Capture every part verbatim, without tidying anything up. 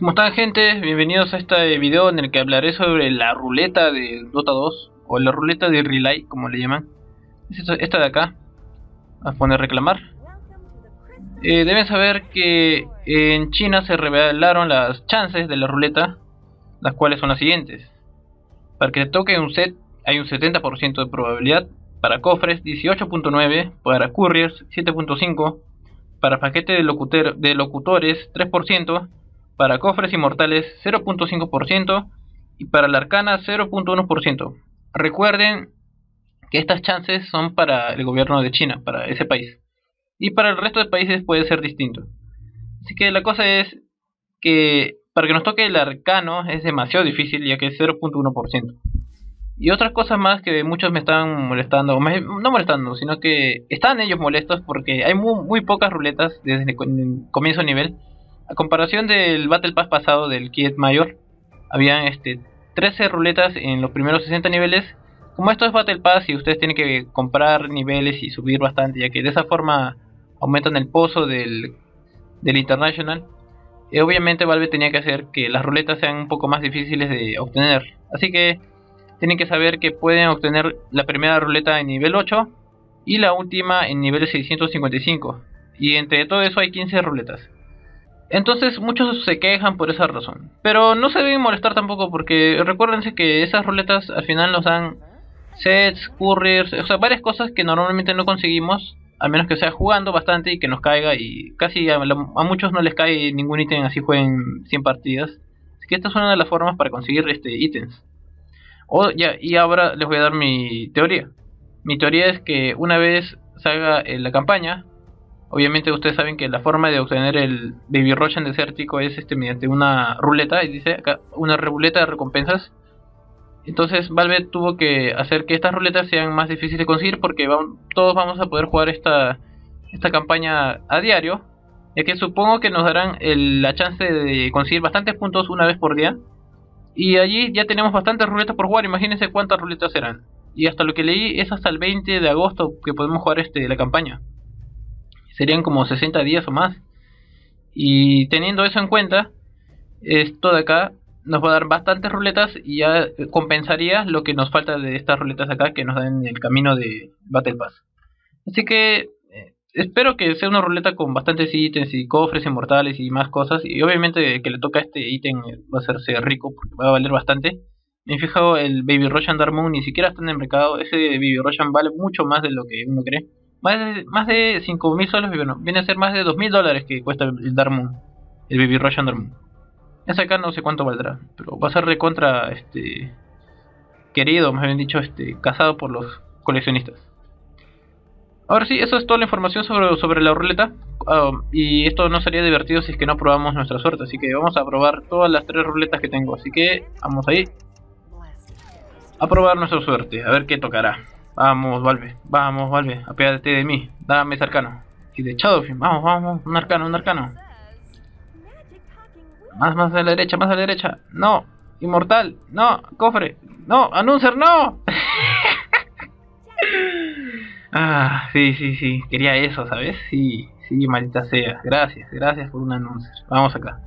¿Cómo están, gente? Bienvenidos a este video en el que hablaré sobre la ruleta de Dota dos o la ruleta de Rylai, como le llaman. Es esta, esta de acá. Vamos a poner reclamar. Eh, deben saber que en China se revelaron las chances de la ruleta, las cuales son las siguientes. Para que te toque un set hay un setenta por ciento de probabilidad, para cofres dieciocho punto nueve por ciento, para couriers siete punto cinco por ciento, para paquete de, locuter, de locutores tres por ciento, para cofres inmortales cero punto cinco por ciento y para la arcana cero punto uno por ciento. Recuerden que estas chances son para el gobierno de China, para ese país. Y para el resto de países puede ser distinto. Así que la cosa es que para que nos toque el arcano es demasiado difícil, ya que es cero punto uno por ciento. Y otras cosas más que muchos me están molestando, no molestando, sino que están ellos molestos porque hay muy, muy pocas ruletas desde el comienzo del nivel. A comparación del Battle Pass pasado del Kit Mayor, habían este, trece ruletas en los primeros sesenta niveles. Como esto es Battle Pass y ustedes tienen que comprar niveles y subir bastante, ya que de esa forma aumentan el pozo del, del International. Y obviamente Valve tenía que hacer que las ruletas sean un poco más difíciles de obtener. Así que tienen que saber que pueden obtener la primera ruleta en nivel ocho y la última en nivel seiscientos cincuenta y cinco. Y entre todo eso hay quince ruletas. Entonces muchos se quejan por esa razón, pero no se deben molestar tampoco, porque recuérdense que esas ruletas al final nos dan sets, couriers, o sea, varias cosas que normalmente no conseguimos, a menos que sea jugando bastante y que nos caiga, y casi a, a muchos no les cae ningún ítem así jueguen cien partidas. Así que esta es una de las formas para conseguir este ítems. Oh, ya, y ahora les voy a dar mi teoría. Mi teoría es que una vez salga eh, la campaña. Obviamente ustedes saben que la forma de obtener el Baby Roshan desértico es este mediante una ruleta, y dice acá, una ruleta de recompensas. Entonces Valve tuvo que hacer que estas ruletas sean más difíciles de conseguir, porque vamos, todos vamos a poder jugar esta, esta campaña a diario, ya que supongo que nos darán el, la chance de conseguir bastantes puntos una vez por día. Y allí ya tenemos bastantes ruletas por jugar, imagínense cuántas ruletas serán. Y hasta lo que leí es hasta el veinte de agosto que podemos jugar este, la campaña. Serían como sesenta días o más. Y teniendo eso en cuenta, esto de acá nos va a dar bastantes ruletas y ya compensaría lo que nos falta de estas ruletas acá que nos dan el camino de Battle Pass. Así que eh, espero que sea una ruleta con bastantes ítems y cofres inmortales y más cosas. Y obviamente que le toca a este ítem va a hacerse rico porque va a valer bastante. Me he fijado, el Baby Roshan Darkmoon ni siquiera está en el mercado. Ese Baby Roshan vale mucho más de lo que uno cree. Más de cinco mil soles, bueno, viene a ser más de dos mil dólares que cuesta el Darkmoon, el Baby Roshan Darkmoon. Ese acá no sé cuánto valdrá, pero va a ser recontra este, querido, más bien dicho, este, cazado por los coleccionistas. Ahora sí, eso es toda la información sobre, sobre la ruleta. Um, y esto no sería divertido si es que no probamos nuestra suerte, así que vamos a probar todas las tres ruletas que tengo. Así que vamos ahí a probar nuestra suerte, a ver qué tocará. Vamos, Valve, vamos, Valve, apiádate de mí, dame ese arcano. Y de Shadowfin, vamos, vamos, un arcano, un arcano. Más, más a la derecha, más a la derecha. No, inmortal, no, cofre, no, anuncer, no. Ah, sí, sí, sí, quería eso, ¿sabes? Sí, sí, maldita sea, gracias, gracias por un anuncer. Vamos acá.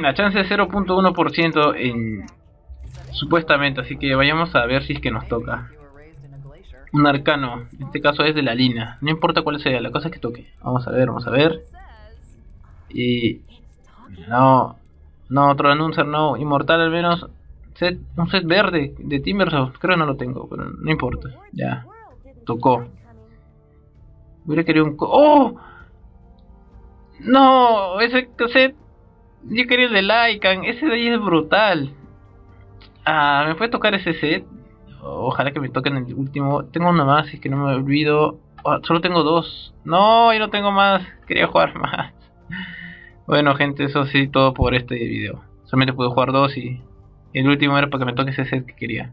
La chance es cero punto uno por ciento en... supuestamente, así que vayamos a ver si es que nos toca un arcano. En este caso es de la Lina, no importa cuál sea, la cosa es que toque. Vamos a ver, vamos a ver. Y... no, no, otro anuncer, no, inmortal al menos. Set, un set verde de Timbersof, creo que no lo tengo, pero no importa. Ya, tocó. Hubiera querido un... co ¡oh! No, ese set, yo quería el de Lycan, ese de ahí es brutal. Ah, me puede tocar ese set. Ojalá que me toquen el último. Tengo uno más, si es que no me olvido. Oh, solo tengo dos. No, yo no tengo más. Quería jugar más. Bueno, gente, eso sí, todo por este video. Solamente pude jugar dos y el último era para que me toque ese set que quería.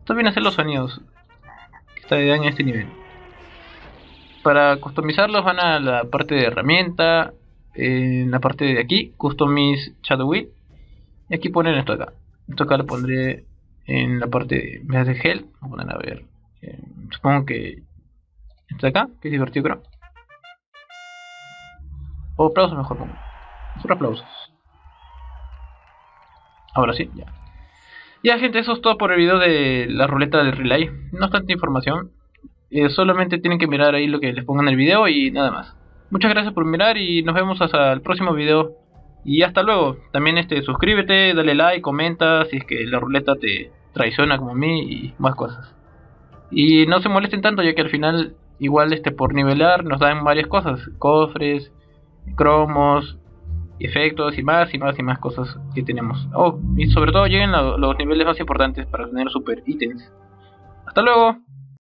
Esto viene a ser los sonidos que está en este nivel. Para customizarlos van a la parte de herramienta. En la parte de aquí, Customize Shadowfin. Y aquí ponen esto acá. Esto acá lo pondré en la parte de, en vez de gel, vamos a poner a ver, eh, supongo que está acá, que es divertido, creo. O aplausos mejor, pongo. Por aplausos. Ahora sí, ya. Ya, gente, eso es todo por el video de la ruleta de Rylai. No es tanta información. Eh, solamente tienen que mirar ahí lo que les pongan en el video y nada más. Muchas gracias por mirar y nos vemos hasta el próximo video. Y hasta luego. También este suscríbete, dale like, comenta si es que la ruleta te traiciona como a mí y más cosas. Y no se molesten tanto, ya que al final igual este por nivelar nos dan varias cosas. Cofres, cromos, efectos y más y más y más cosas que tenemos. Oh, y sobre todo lleguen a los niveles más importantes para tener super ítems. Hasta luego.